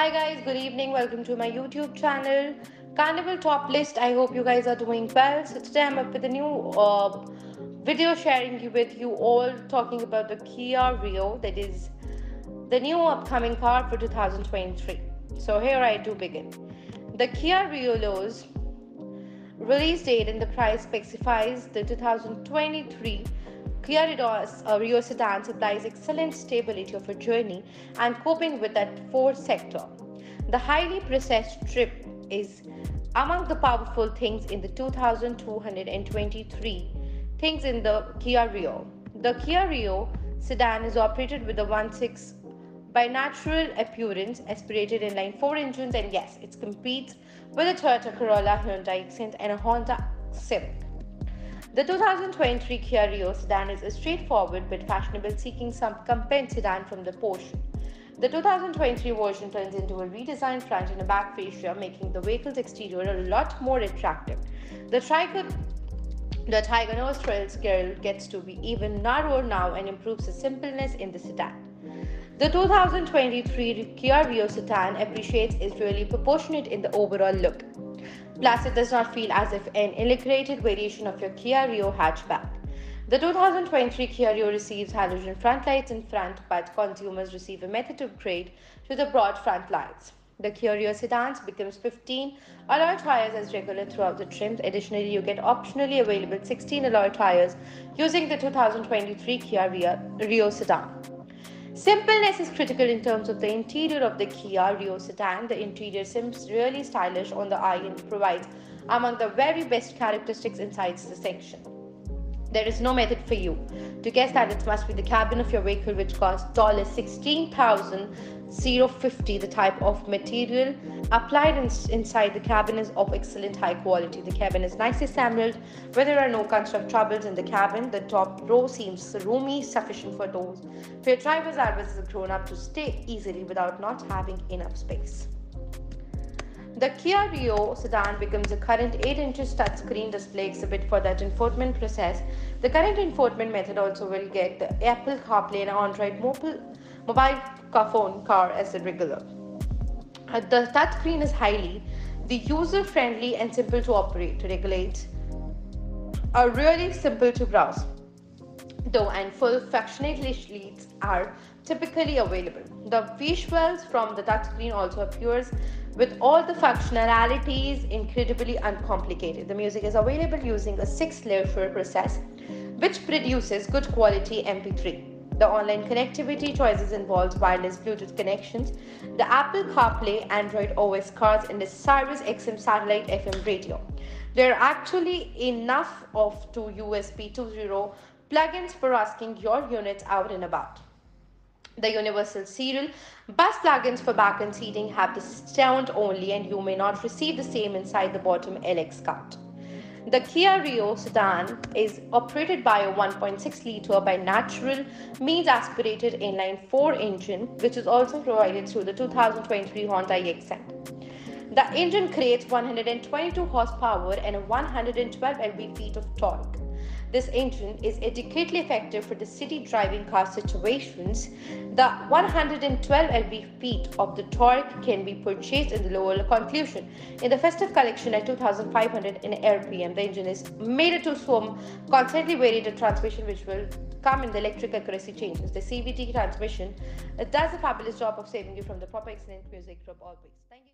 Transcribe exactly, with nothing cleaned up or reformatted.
Hi guys, good evening, welcome to my YouTube channel Carnival Top List. I hope you guys are doing well. So today I'm up with a new uh, video sharing you with you all, talking about the Kia Rio, that is the new upcoming car for two thousand twenty-three. So here I do begin. The Kia Rio's release date and the price specifies the two thousand twenty-three Kia Rio sedan supplies excellent stability of a journey and coping with that four sector. The highly processed trip is among the powerful things in the two thousand two hundred twenty-three things in the Kia Rio. The Kia Rio sedan is operated with a one point six by natural appearance aspirated inline four engines, and yes, it competes with a Toyota Corolla, Hyundai Accent and a Honda Sim. The two thousand twenty-three Kia Rio sedan is a straightforward but fashionable, seeking some compensated sedan from the Porsche. The two thousand twenty-three version turns into a redesigned front and a back fascia, making the vehicle's exterior a lot more attractive. The tri the Tiger nostrils grille gets to be even narrower now and improves the simpleness in the sedan. The two thousand twenty-three Kia Rio sedan appreciates is really proportionate in the overall look. Plus, it does not feel as if an illustrated variation of your Kia Rio hatchback. The two thousand twenty-three Kia Rio receives halogen front lights in front, but consumers receive a method upgrade to the broad front lights. The Kia Rio sedans becomes fifteen alloy tires as regular throughout the trims. Additionally, you get optionally available sixteen alloy tires using the two thousand twenty-three Kia Rio sedan. Simpleness is critical in terms of the interior of the Kia Rio sedan. The interior seems really stylish on the eye and provides among the very best characteristics inside the section. There is no method for you to guess that it must be the cabin of your vehicle, which costs sixteen thousand fifty dollars. The type of material applied in inside the cabin is of excellent high quality. The cabin is nicely assembled, where there are no construct troubles in the cabin. The top row seems roomy, sufficient for those where drivers are versus grown-up to stay easily without not having enough space. The Kia Rio sedan becomes a current eight inch touchscreen display exhibit for that infotainment process. The current infotainment method also will get the Apple CarPlay and Android mobile phone car as a regular. The touchscreen is highly the user-friendly and simple to operate, to regulate, are really simple to browse, though, and full functionality leads are typically available. The visuals from the touchscreen also appears with all the functionalities incredibly uncomplicated. The music is available using a six-layer process, which produces good quality M P three. The online connectivity choices involves wireless Bluetooth connections, the Apple CarPlay, Android O S cards, and the Sirius X M satellite F M radio. There are actually enough of two U S B two point oh plugins for asking your units out and about. The universal serial bus plugins for back and seating have the sound only, and you may not receive the same inside the bottom L X cart. The Kia Rio sedan is operated by a one point six liter by natural means aspirated inline four engine, which is also provided through the two thousand twenty-three Hyundai Accent. The engine creates one hundred twenty-two horsepower and one hundred twelve L B feet of torque. This engine is adequately effective for the city driving car situations. The one hundred twelve L B feet of the torque can be purchased in the lower conclusion in the festive collection at two thousand five hundred in R P M. The engine is made to swim constantly varied transmission, which will come in the electric accuracy changes. The C V T transmission does a fabulous job of saving you from the proper excellent music group always. Thank you.